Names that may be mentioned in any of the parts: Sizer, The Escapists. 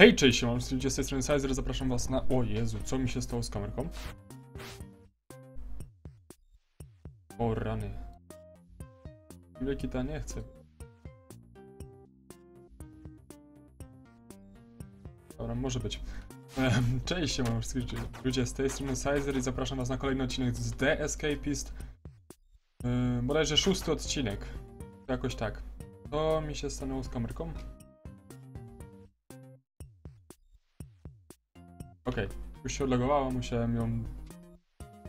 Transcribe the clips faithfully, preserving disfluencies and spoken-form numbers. Hej, cześć, mam ludzie z tej strony Sizer, zapraszam was na... O Jezu, co mi się stało z kamerką? O rany. Leki ta nie chce. Dobra, może być. Cześć, mam ludzie z tej strony Sizer i zapraszam was na kolejny odcinek z The Escapist. Yy, bodajże szósty odcinek. Jakoś tak. To mi się stanęło z kamerką. Okej, okay, już się odlogowała, musiałem ją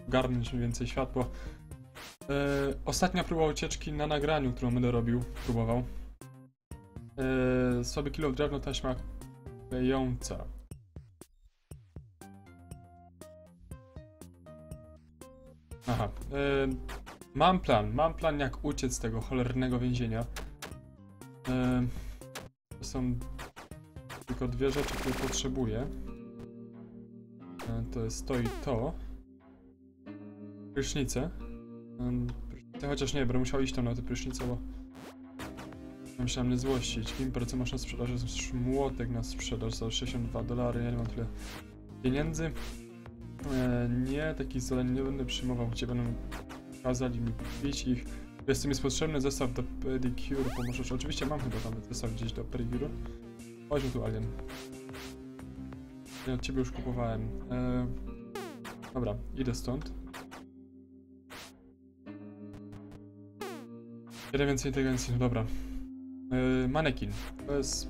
garnąć więcej światła. Yy, ostatnia próba ucieczki na nagraniu, którą będę robił, próbował. Yy, słaby kilo w drewno, taśma klejąca. Aha, yy, mam plan, mam plan jak uciec z tego cholernego więzienia. Yy, to są tylko dwie rzeczy, które potrzebuję. To jest to i to. Prysznice. Chociaż nie, będę musiał iść tam na te prysznice, bo musiałem mnie złościć. Wimper, co masz na sprzedaż? Jest młotek na sprzedaż za sześćdziesiąt dwa dolary. Ja nie mam tyle pieniędzy. E, nie, takich zadań nie będę przyjmował, gdzie będą kazali mi kupić ich. Jest mi potrzebny zestaw do pedicure, pomożesz. Oczywiście mam chyba tam zestaw gdzieś do pedicure. Chodźmy tu, alien. Ja od ciebie już kupowałem. Eee, dobra, idę stąd. Jeden więcej inteligencji, no dobra. Eee, manekin. To jest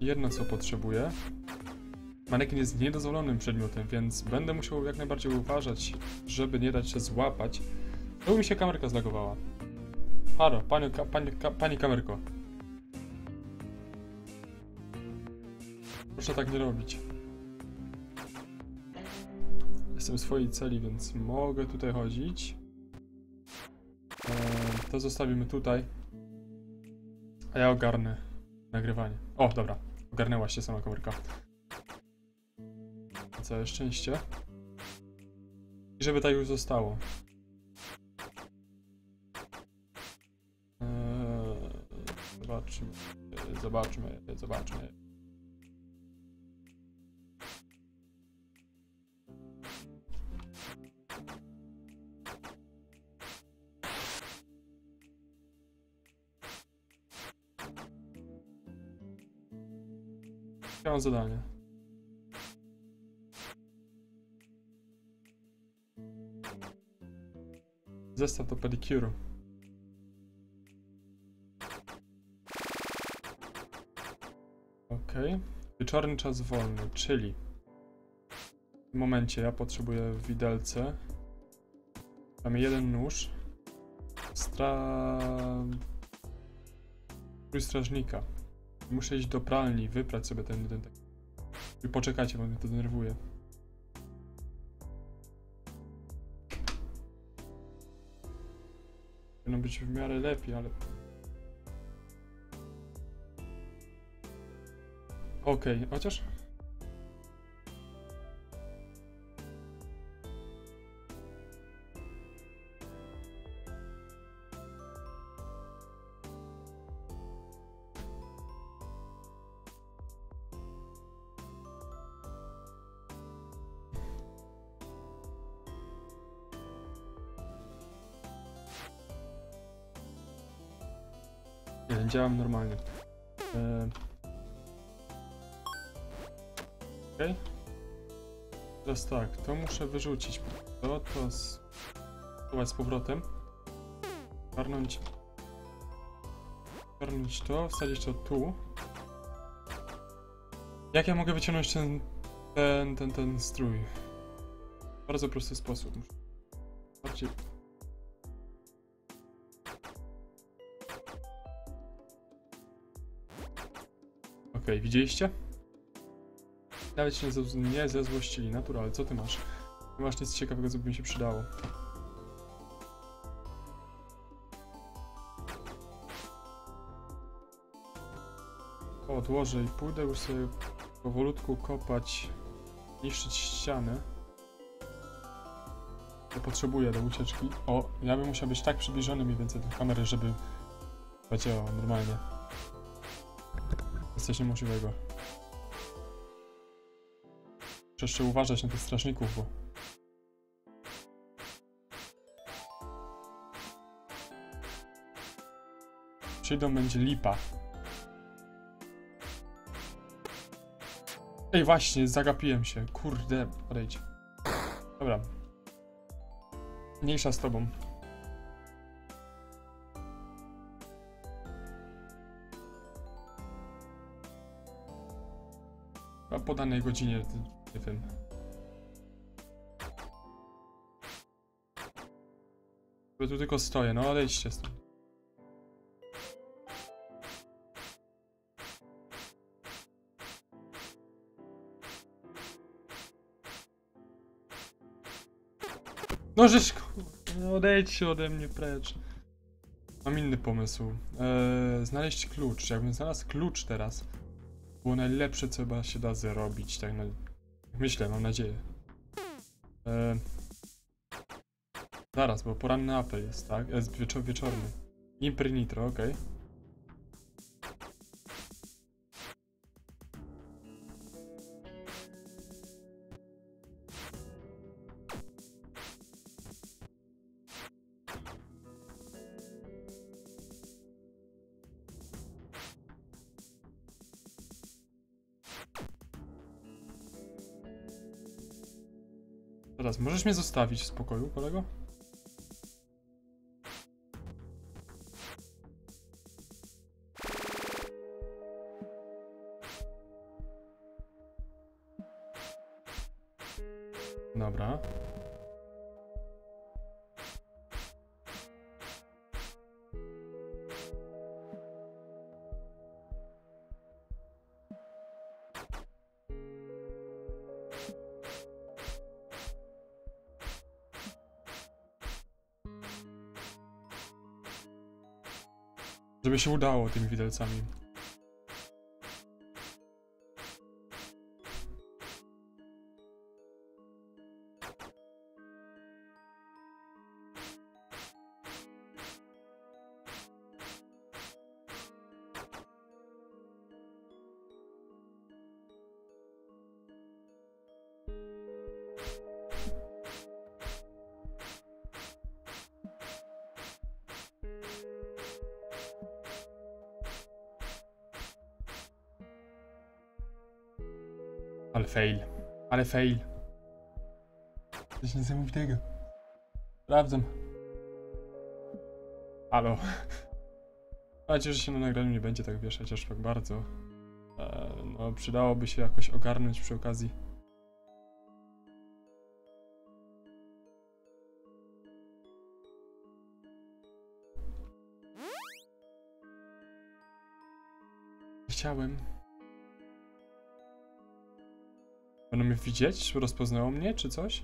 jedno, co potrzebuję. Manekin jest niedozwolonym przedmiotem, więc będę musiał jak najbardziej uważać, żeby nie dać się złapać. Tu mi się kamerka zlagowała. Halo, pani, pani, pani kamerko. Proszę tak nie robić. Jestem w swojej celi, więc mogę tutaj chodzić. Eee, to zostawimy tutaj. A ja ogarnę nagrywanie. O, dobra. Ogarnęła się sama komórka. Całe szczęście. I żeby tak już zostało. Eee, zobaczmy, zobaczmy, zobaczmy. Chciałem zadanie. Zestaw do pedicure. Ok. Wieczorny czas wolny, czyli w tym momencie ja potrzebuję widelce. Mamy jeden nóż. Stra... strażnika. Muszę iść do pralni, wyprać sobie ten... ten, ten. I poczekajcie, bo mnie to denerwuje. Powinno być w miarę lepiej, ale... Okej, okay, chociaż... Nie, działam normalnie. Eee... Okej. Okay. Teraz tak, to muszę wyrzucić. To, to z... z powrotem. Garnąć... Garnąć to, wsadzić to tu. Jak ja mogę wyciągnąć ten... ten, ten, ten strój? W bardzo prosty sposób. Muszę... bardziej... Okej, okay, widzieliście? Nawet się nie, nie zezłościli, naturalnie. Co ty masz? Nie masz nic ciekawego, co by mi się przydało. To odłożę i pójdę już sobie powolutku kopać, niszczyć ściany. To potrzebuję do ucieczki. O, ja bym musiał być tak przybliżony mniej więcej do kamery, żeby działało normalnie. jest coś niemożliwego. Muszę jeszcze uważać na tych strażników, bo... Przyjdą, będzie lipa. Ej, właśnie, zagapiłem się. Kurde, podejdź. Dobra. Mniejsza z tobą. A po danej godzinie nie wiem. Bo tu tylko stoję, no odejdźcie stąd. No żeś, no odejdźcie ode mnie precz. Mam inny pomysł. Eee, znaleźć klucz. Jakbym znalazł klucz teraz, było najlepsze, co chyba się da zrobić. Tak na... myślę, mam nadzieję. Eee, zaraz, bo poranny apel jest, tak? Jest wieczor wieczorny. Impry nitro, okej. Okay. Teraz, możesz mnie zostawić w spokoju, kolego? Dobra. Żeby się udało tymi widelcami. Ale fail, ale fail. Coś niesamowitego. Sprawdzam. Halo. Mam nadzieję, że się na nagraniu nie będzie tak wieszać aż tak bardzo. E, no, przydałoby się jakoś ogarnąć przy okazji. Chciałem. Będą mnie widzieć? Rozpoznało mnie, czy coś?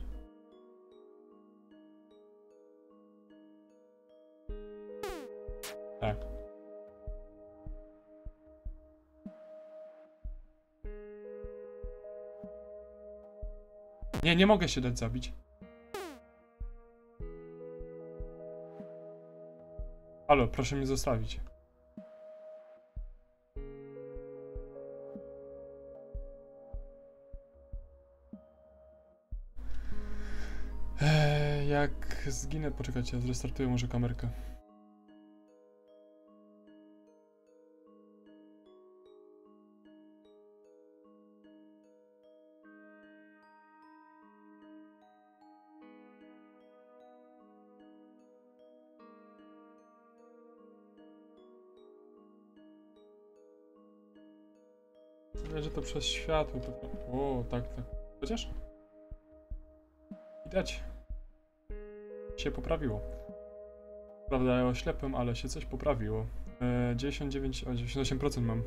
Tak. Nie, nie mogę się dać zabić. Halo, proszę mnie zostawić. Jak zginę, poczekajcie, ja zrestartuję może kamerkę. Widać, że to przez światło. O, tak, tak. Chociaż? Widać. Się poprawiło. Prawda, ja oślepłem, ale się coś poprawiło. E, dziewięćdziesiąt dziewięć, dziewięćdziesiąt osiem procent mam.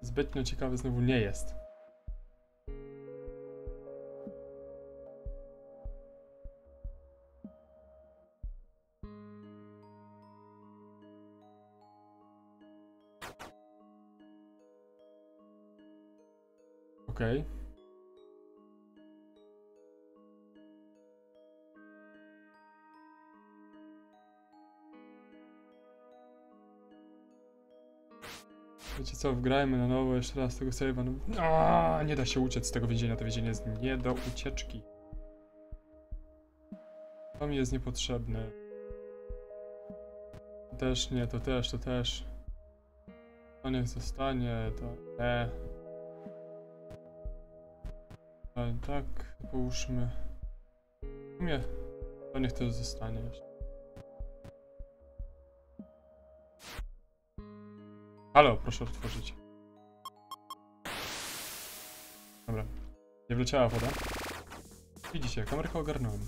Zbytnio ciekawy znowu nie jest. Okej. Okay. Wiecie co, wgrajmy na nowo jeszcze raz tego save'a. No, nie da się uciec z tego więzienia, to więzienie jest nie do ucieczki. To mi jest niepotrzebne. To też nie, to też, to też. To niech zostanie, to nie. Ale tak, połóżmy. Nie, to niech też zostanie jeszcze. Halo, proszę otworzyć. Dobra, nie wleciała woda. Widzicie, kamerkę ogarnąłem.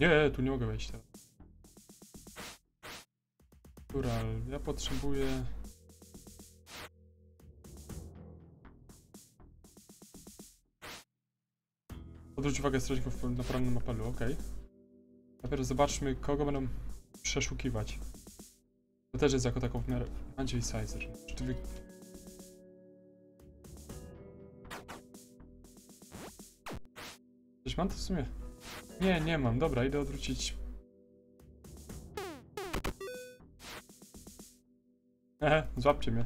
Nie, tu nie mogę wejść teraz. Kural, ja potrzebuję... Odwróć uwagę strażników na porannym apelu, okej. Okay. Najpierw zobaczmy, kogo będą przeszukiwać. To też jest jako taką w miarę... Andrzej Sizer. Wy... Coś mam to w sumie? Nie, nie mam. Dobra, idę odwrócić. Ehe, złapcie mnie.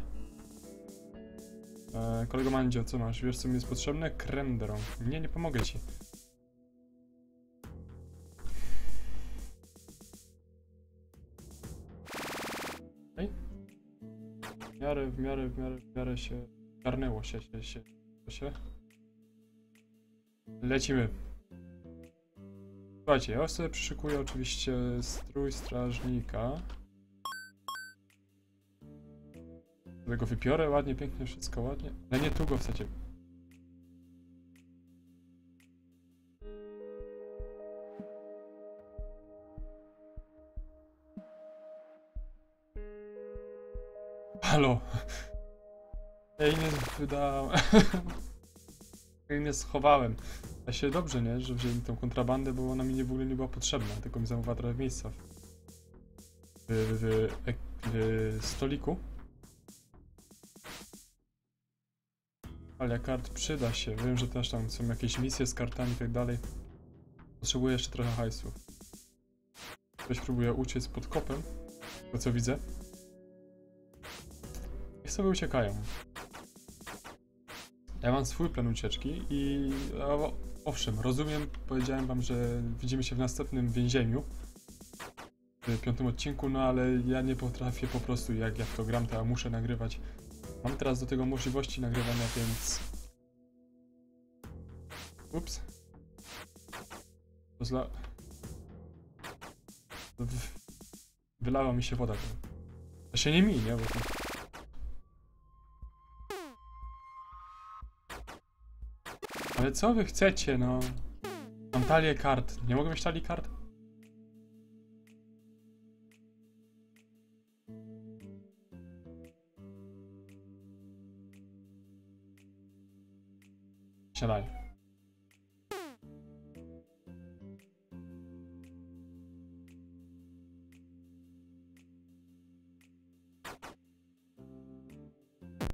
Eee, kolego Mandzio, co masz? Wiesz, co mi jest potrzebne? Krem do rąk. Nie, nie pomogę ci. W miarę, w miarę, w miarę, w miarę się garnęło się, się, się, się. Lecimy. Słuchajcie, ja sobie przyszykuję oczywiście strój strażnika. Sobie go wypiorę, ładnie, pięknie, wszystko ładnie. Ale nie tu go w zasadzie. Halo! Ja im nie wydałem. Ja im nie schowałem. Ja się dobrze, nie? Że wzięli mi tą kontrabandę, bo ona mi nie, w ogóle nie była potrzebna. Tylko mi zamówiła trochę miejsca w, w, w, w, w stoliku. Ale kart przyda się. Wiem, że też tam są jakieś misje z kartami i tak dalej. Potrzebuję jeszcze trochę hajsu. Ktoś próbuje uciec pod kopem. To co widzę. Niech sobie uciekają. Ja mam swój plan ucieczki i o, owszem, rozumiem, powiedziałem wam, że widzimy się w następnym więzieniu, w piątym odcinku, no ale ja nie potrafię po prostu, jak ja w to gram, to ja muszę nagrywać. Mam teraz do tego możliwości nagrywania, więc... Ups. Zla... Wylała mi się woda. To się nie minie, bo... Ale co wy chcecie, no? Mam talię kart. Nie mogę mieć talii kart? Siadaj.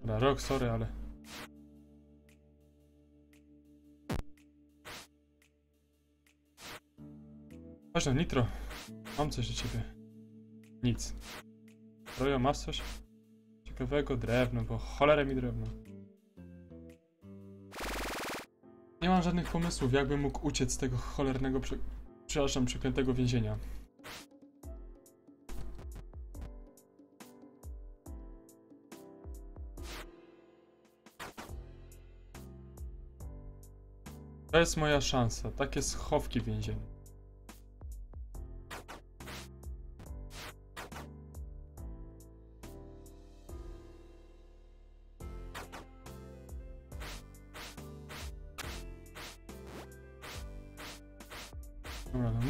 Dobra, rok, sorry, ale... Chodź tam, Nitro. Mam coś do ciebie. Nic. Rojo, masz coś? Ciekawego? Drewno, bo cholerę mi drewno. Nie mam żadnych pomysłów, jakbym mógł uciec z tego cholernego, prze... przepraszam, przeklętego więzienia. To jest moja szansa, takie schowki więzienia.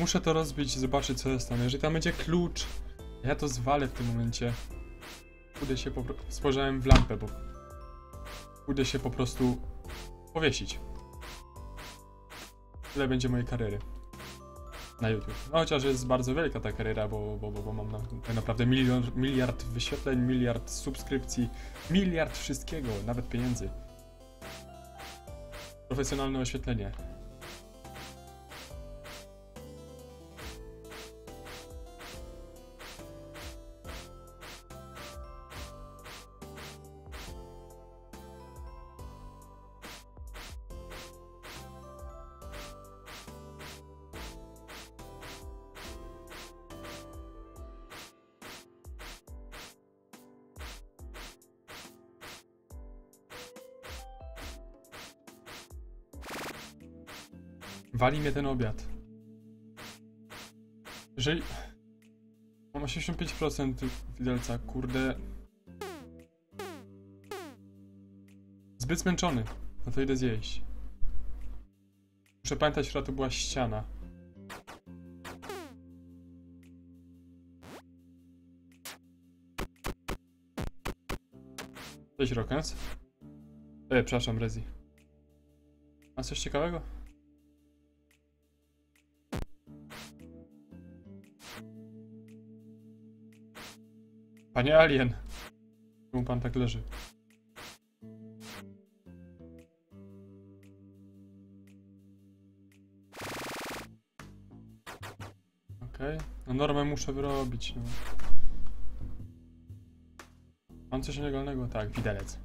Muszę to rozbić i zobaczyć, co jest tam. Jeżeli tam będzie klucz, ja to zwalę w tym momencie. Udę się po prostu... Spojrzałem w lampę, bo... Udę się po prostu... powiesić. Tyle będzie mojej kariery. Na YouTube. No chociaż jest bardzo wielka ta kariera, bo, bo, bo, bo mam na, tak naprawdę milion, miliard wyświetleń, miliard subskrypcji, miliard wszystkiego, nawet pieniędzy. Profesjonalne oświetlenie. Wali mnie ten obiad. Jeżeli... Mam osiemdziesiąt pięć procent widelca, kurde. Zbyt zmęczony. No to idę zjeść. Muszę pamiętać, która to była ściana. Cześć, Rockens. E, przepraszam, Rezi. A coś ciekawego? Panie Alien! Czemu pan tak leży? Okej, okay. No normę muszę wyrobić, no. Mam coś nielegalnego? Tak, widelec.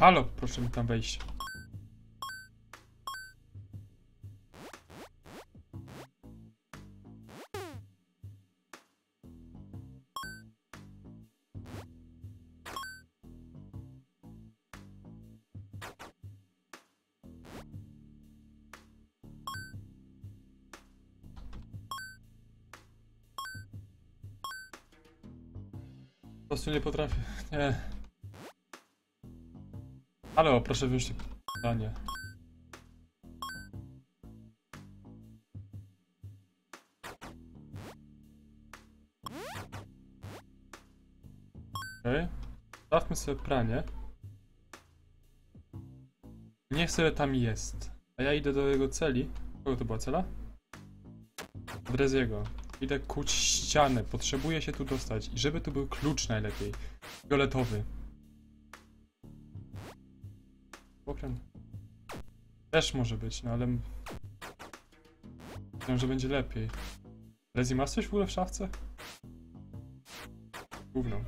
Halo, proszę mi tam wejść. Po prostu nie potrafię. Nie. Halo, proszę wyjść pytanie. Okej. Zostawmy sobie pranie. Niech sobie tam jest. A ja idę do jego celi. Kogo to była cela? Dreziego. Idę kuć ścianę. Potrzebuję się tu dostać. I żeby tu był klucz najlepiej. Fioletowy. Okręt. Też może być, no ale... Myślę, że będzie lepiej. Rezi, masz coś w ogóle w szafce? Gówno.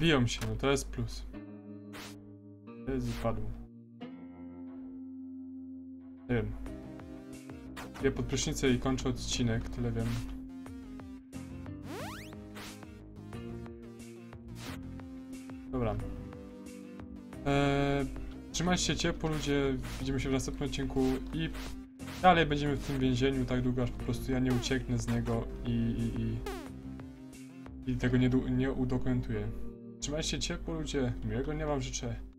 Biją się, no to jest plus. To jest wypadło. Nie wiem. Idę pod prysznicę i kończę odcinek, tyle wiem. Dobra. Eee, trzymajcie się ciepło, ludzie. Widzimy się w następnym odcinku i dalej będziemy w tym więzieniu tak długo, aż po prostu ja nie ucieknę z niego i... i, i, i tego nie, nie udokumentuję. Trzymajcie się ciepło, ludzie, miłego dnia wam życzę.